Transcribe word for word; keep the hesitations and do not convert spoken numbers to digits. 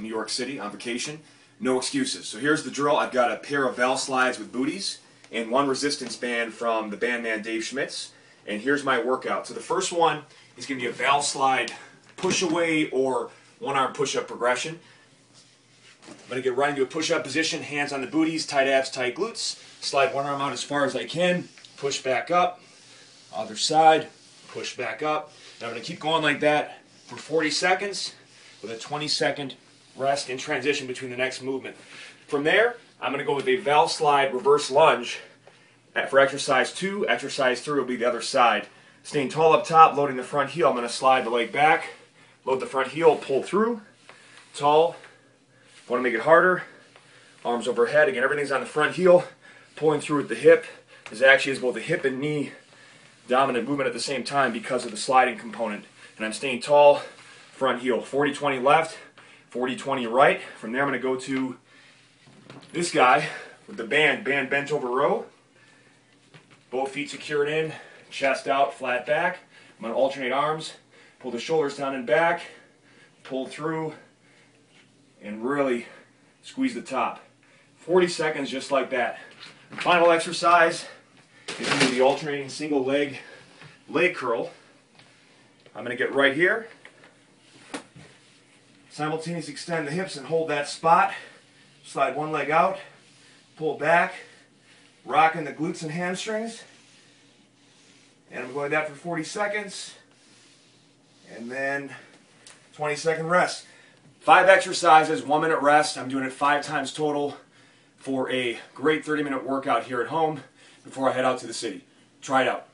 New York City on vacation. No excuses. So here's the drill. I've got a pair of ValSlides with booties and one resistance band from the bandman Dave Schmitz. And here's my workout. So the first one is going to be a ValSlide push away or one arm push up progression. I'm going to get right into a push up position, hands on the booties, tight abs, tight glutes. Slide one arm out as far as I can, push back up, other side, push back up. Now I'm going to keep going like that for forty seconds with a twenty second rest and transition between the next movement. From there, I'm going to go with a ValSlide reverse lunge for exercise two. Exercise three will be the other side. Staying tall up top, loading the front heel. I'm going to slide the leg back, load the front heel, pull through, tall. Want to make it harder. Arms overhead. Again, everything's on the front heel, pulling through with the hip. This actually is both a hip and knee dominant movement at the same time because of the sliding component. And I'm staying tall, front heel. forty twenty left, forty twenty right. From there, I'm going to go to this guy with the band. Band bent over row. Both feet secured in, chest out, flat back. I'm going to alternate arms, pull the shoulders down and back, pull through, and really squeeze the top. forty seconds just like that. Final exercise is going to be the alternating single leg leg curl. I'm going to get right here. Simultaneously extend the hips and hold that spot. Slide one leg out, pull back, rocking the glutes and hamstrings. And I'm going that for forty seconds. And then twenty second rest. Five exercises, one minute rest. I'm doing it five times total for a great thirty minute workout here at home before I head out to the city. Try it out.